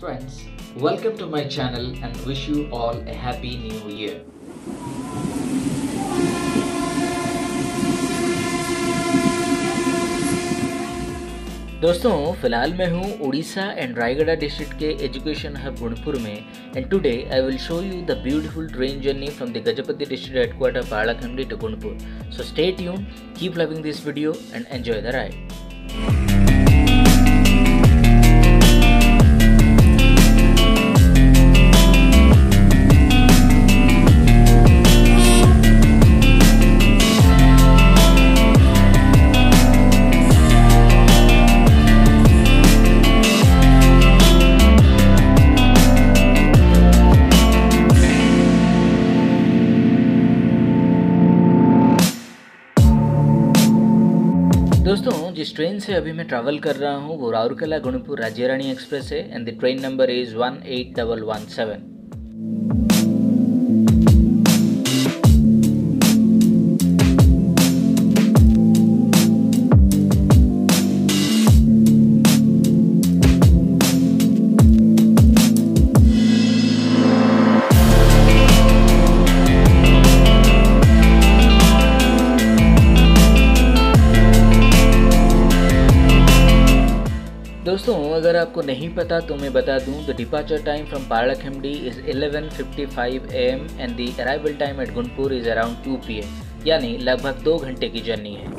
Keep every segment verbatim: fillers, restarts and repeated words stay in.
Friends, welcome to my channel and wish you all a happy new year. दोस्तों फिलहाल मैं हूँ Orissa and Rayagada district के एजुकेशन हब गुणपुर में and today I will show you the beautiful train journey from the Gajapati district headquarter Paralakhemundi to Gunupur. So stay tune, keep loving this video and enjoy the ride. दोस्तों जिस train से अभी मैं travel कर रहा हूँ वो राउरकेला गुणपुर राज्य एक्सप्रेस है and the train number is one eight double one seven. दोस्तों अगर आपको नहीं पता तो मैं बता दूं the departure time from Paralakhemundi is eleven fifty five A M and the arrival time at Gunupur is around two P M, यानी लगभग दो घंटे की जर्नी है.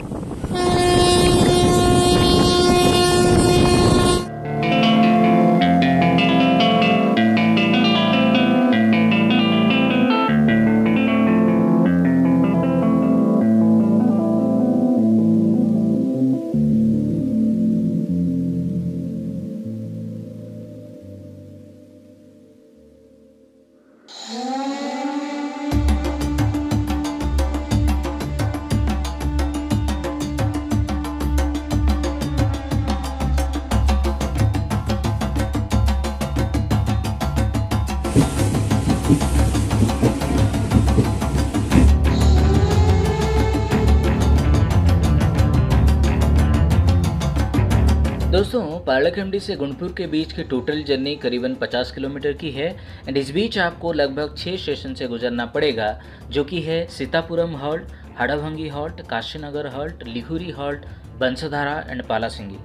दोस्तों पारलाखेमुंडी से गुणपुर के बीच की टोटल जर्नी करीबन पचास किलोमीटर की है एंड इस बीच आपको लगभग छः स्टेशन से गुजरना पड़ेगा जो कि है सीतापुरम हॉल्ट, हड़भंगी halt, Kashinagar halt, Lihuri halt, Bansadhara and Palasingi.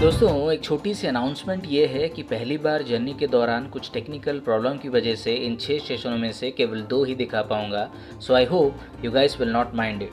दोस्तों एक छोटी सी अनाउंसमेंट ये है कि पहली बार जर्नी के दौरान कुछ टेक्निकल प्रॉब्लम की वजह से इन छः स्टेशनों में से केवल दो ही दिखा पाऊंगा. So I hope you guys will not mind it.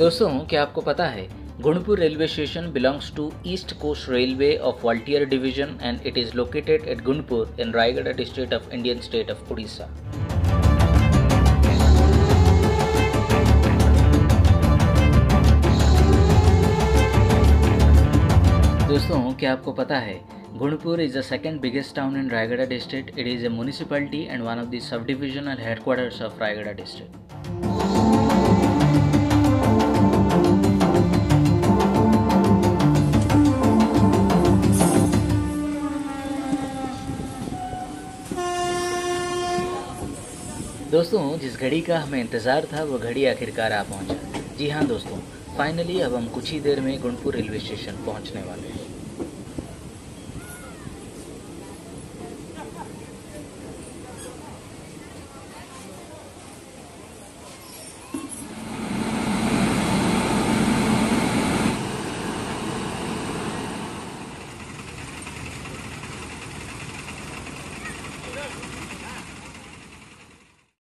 दोस्तों क्या आपको पता है Gunupur railway station belongs to East Coast Railway of Waltair division and it is located at Gunupur in Rayagada district of Indian state of Orissa. दोस्तों क्या आपको पता है Gunupur is the second biggest town in Rayagada district. It is a municipality and one of the subdivisional headquarters of Rayagada district. दोस्तों जिस घड़ी का हमें इंतज़ार था वो घड़ी आखिरकार आ पहुंचा. जी हाँ दोस्तों, फाइनली अब हम कुछ ही देर में गुणपुर रेलवे स्टेशन पहुंचने वाले हैं.